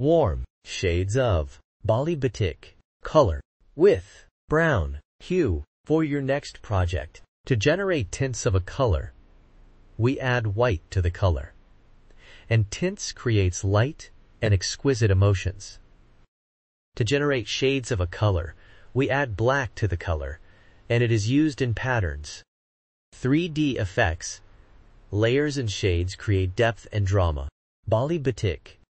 warm shades of Bali Batik color with brown hue for your next project. To generate tints of a color, we add white to the color, and tints creates light and exquisite emotions. To generate shades of a color, we add black to the color, and it is used in patterns. 3D effects, layers and shades create depth and drama. Bali Batik